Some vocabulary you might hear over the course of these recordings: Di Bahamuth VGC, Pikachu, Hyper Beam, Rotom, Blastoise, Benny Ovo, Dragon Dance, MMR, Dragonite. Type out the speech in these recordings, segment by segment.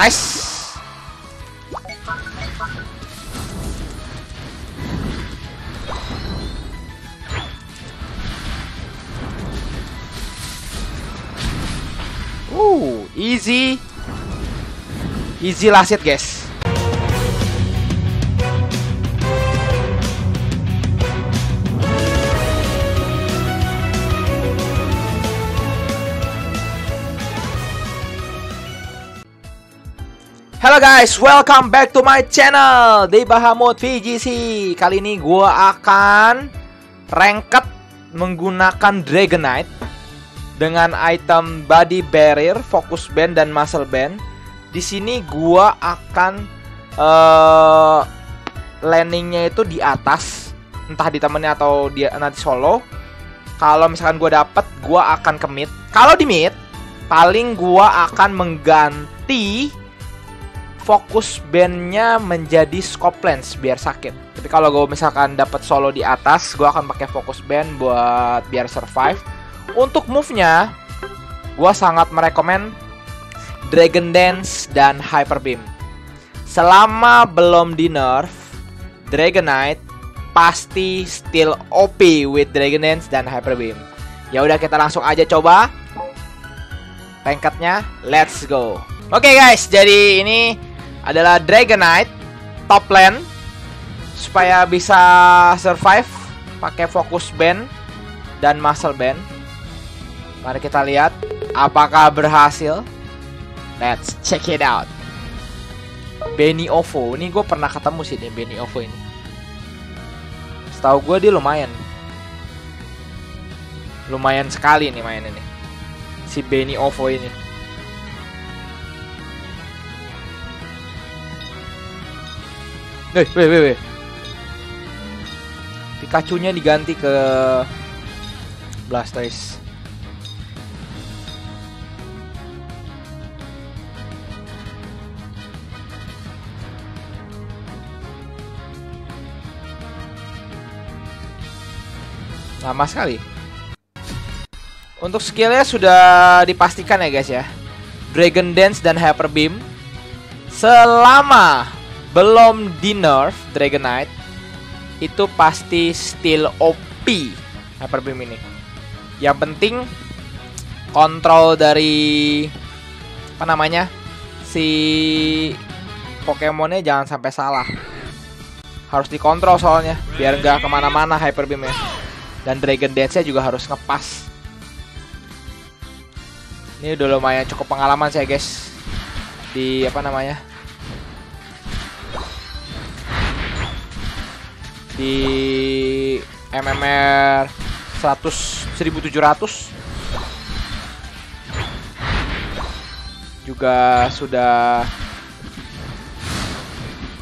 Nice. Easy last hit, guys. Halo guys, welcome back to my channel Di Bahamuth VGC. Kali ini gue akan ranked menggunakan Dragonite dengan item Body Barrier, Focus Band, dan Muscle Band. Di sini gua akan landingnya itu di atas, entah ditemenin atau dia nanti solo. Kalau misalkan gua dapet, gua akan ke mid. Kalau di mid, paling gua akan mengganti Focus Bandnya menjadi Scope Lens biar sakit. Tapi kalau gua misalkan dapet solo di atas, gua akan pakai Focus Band buat biar survive. Untuk move-nya, gue sangat merekomen Dragon Dance dan Hyper Beam. Selama belum di nerf, Dragonite pasti still OP with Dragon Dance dan Hyper Beam. Ya udah, kita langsung aja coba ranked-nya. Let's go. Oke guys, jadi ini adalah Dragonite top lane supaya bisa survive pakai Focus Band dan Muscle Band. Mari kita lihat apakah berhasil. Let's check it out. Benny Ovo, ini gue pernah ketemu sih deh Benny Ovo ini. Setahu gue dia lumayan sekali nih main ini. Si Benny Ovo ini. Weh. Pikachunya diganti ke Blastoise. Lama sekali. Untuk skillnya sudah dipastikan ya guys ya, Dragon Dance dan Hyper Beam. Selama belum di nerf Dragonite, itu pasti still OP Hyper Beam ini. Yang penting kontrol dari si Pokemonnya jangan sampai salah. Harus dikontrol soalnya, biar nggak kemana-mana Hyper Beamnya. Dan Dragon Dance-nya juga harus ngepas. Ini udah lumayan cukup pengalaman saya guys di di MMR 1700 juga sudah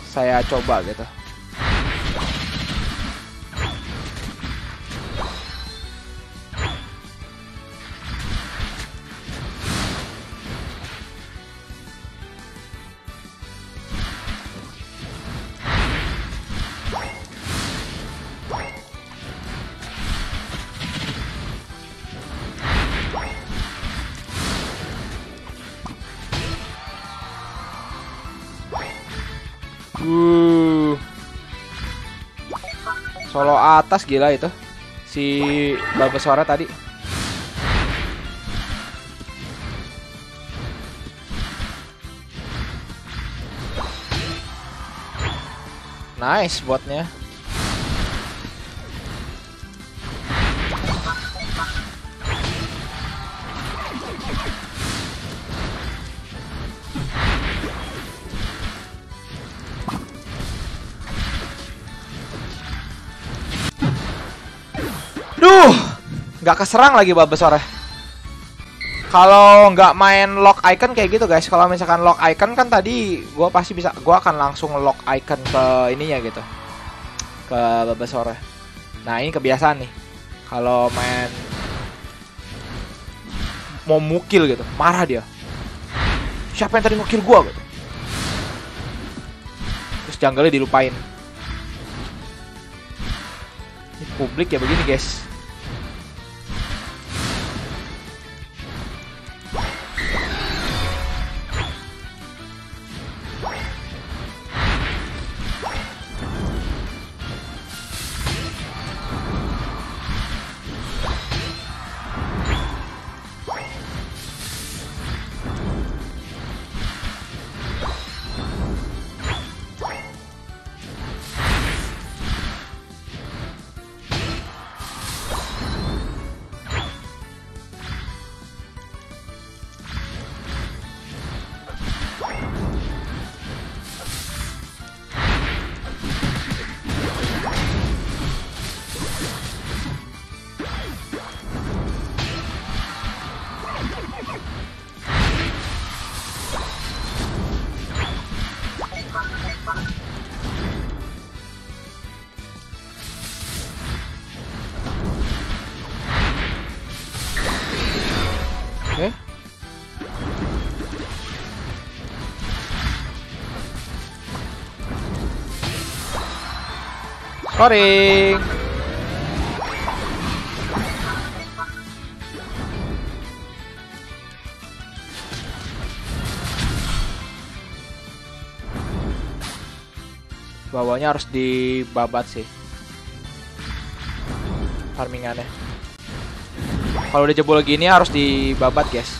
saya coba gitu. Solo atas gila itu si babes suara tadi. Nice botnya. Gak keserang lagi babesor. Kalau nggak main lock icon kayak gitu guys. Kalau misalkan lock icon kan tadi gue pasti bisa, gue akan langsung lock icon ke ininya gitu, ke babesor. Nah ini kebiasaan nih kalau main mau mukil gitu, marah dia. Siapa yang tadi mukil gue gitu? Terus jungle-nya dilupain. Ini publik ya begini guys. Koring. Bawahnya harus dibabat sih farmingannya. Kalau udah jebol gini harus dibabat, guys.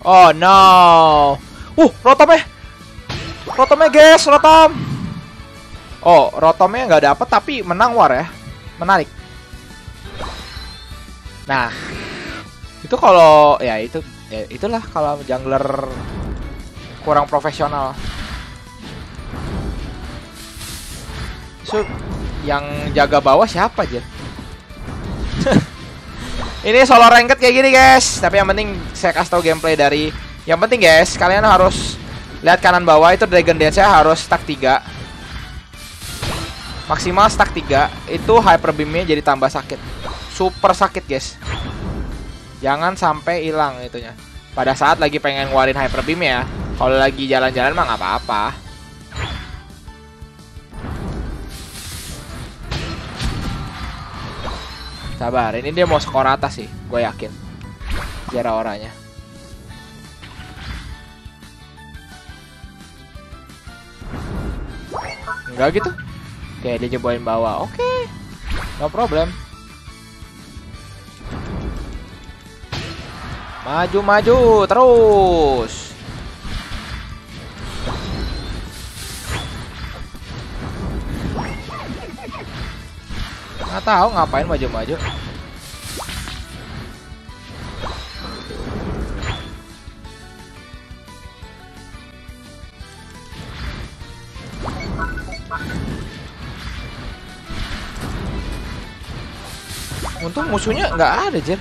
Oh no. Rotomnya guys, Rotom. Oh, Rotomnya nggak dapet tapi menang war ya. Menarik. Nah, itu kalau ya itu ya itulah kalau jungler kurang profesional. So, yang jaga bawah siapa aja? Ini solo ranked kayak gini guys, tapi yang penting saya kasih tau gameplay dari. Yang penting guys, kalian harus lihat kanan bawah itu Dragon Dance-nya harus stack 3. Maksimal stack 3, itu Hyper Beam-nya jadi tambah sakit. Super sakit guys. Jangan sampai hilang itunya. Pada saat lagi pengen ngeluarin Hyper Beam ya. Kalau lagi jalan-jalan mah nggak apa-apa. Sabar, ini dia mau skor atas sih, gue yakin. Jarak orangnya. Enggak gitu. Oke, dia jebolin bawah. Oke. No problem. Maju-maju terus. Nggak tahu ngapain maju-maju. Untung musuhnya nggak ada, Jir.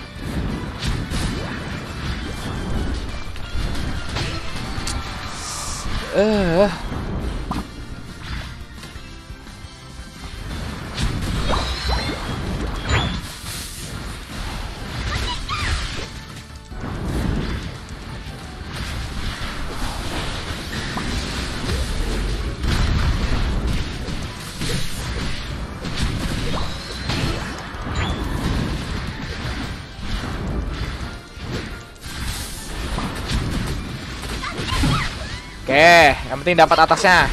Oke, yang penting dapat atasnya.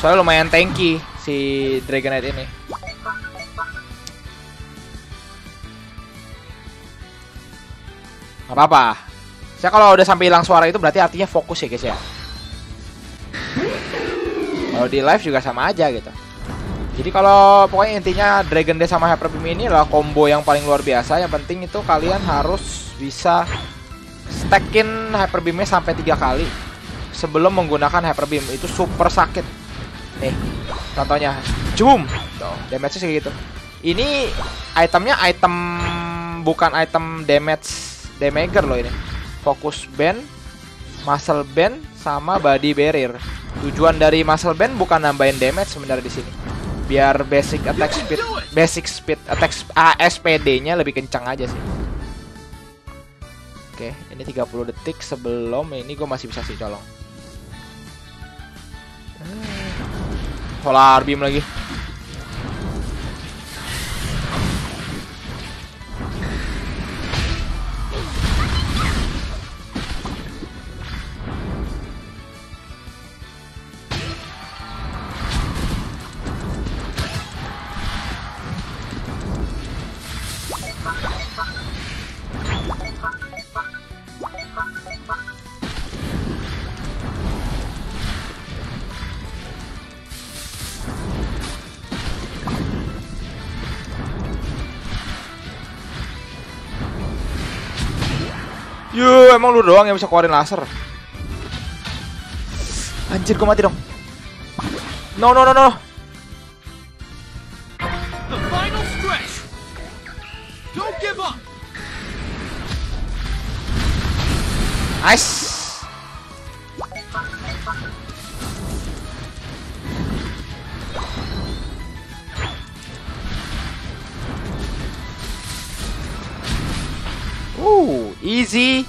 Soalnya lumayan tanky si Dragonite ini. Gak apa-apa. Saya kalau udah sampai hilang suara itu berarti artinya fokus ya guys ya. Kalau di live juga sama aja gitu. Jadi kalau pokoknya intinya Dragon Dance sama Hyper Beam ini adalah combo yang paling luar biasa. Yang penting itu kalian harus bisa stackin Hyper Beam-nya sampai 3 kali. Sebelum menggunakan Hyper Beam itu super sakit. Nih, contohnya, boom. Damage-nya segitu. Ini itemnya item bukan item damager loh ini. Focus band, muscle band sama body barrier. Tujuan dari muscle band bukan nambahin damage sebenarnya di sini. Biar basic speed attack SPD-nya lebih kencang aja sih. Oke, ini 30 detik sebelum ini gue masih bisa sih colong. Solar beam lagi. Yuh, emang lu doang yang bisa keluarin laser. Anjir, gua mati dong. No. The final stretch. Don't give up. Nice. Easy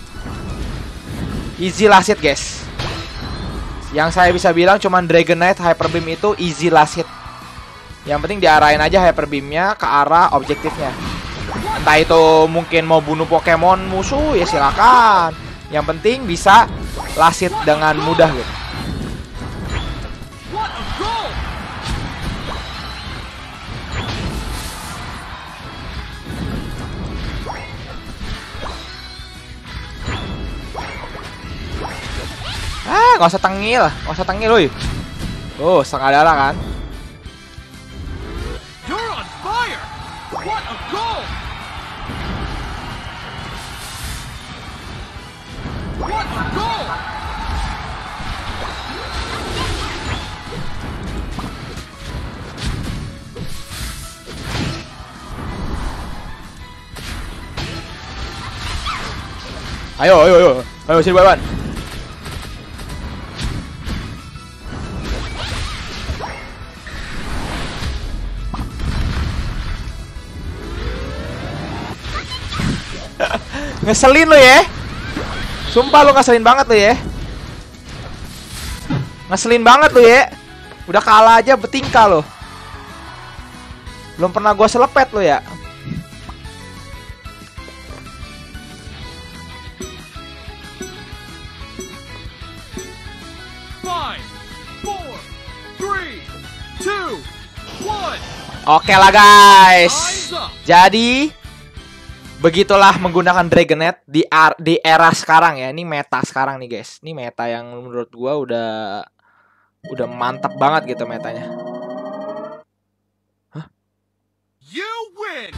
last hit, guys. Yang saya bisa bilang cuman Dragonite Hyper Beam itu easy last hit. Yang penting diarahin aja Hyper Beamnya ke arah objektifnya. Entah itu mungkin mau bunuh Pokemon musuh, ya silakan. Yang penting bisa last hit dengan mudah gitu. Ah, nggak usah tengil, woi. Oh, setengah darah kan? You're on fire. What a goal. What a goal. Ayo sini Baban. Ngeselin lo ya. Sumpah lo ngeselin banget lo ya. Udah kalah aja bertingkah lo. Belum pernah gua selepet lo ya. Oke lah guys. Jadi begitulah menggunakan Dragonite di era sekarang ya. Ini meta sekarang nih guys. Ini meta yang menurut gua udah mantap banget gitu metanya. Hah? You win.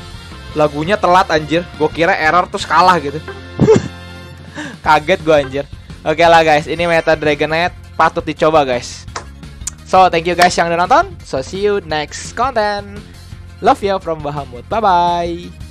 Lagunya telat anjir. Gua kira error terus kalah gitu. Kaget gua anjir. Oke lah guys, ini meta Dragonite patut dicoba guys. So, thank you guys yang udah nonton. So, see you next content. Love you from Bahamuth. Bye bye.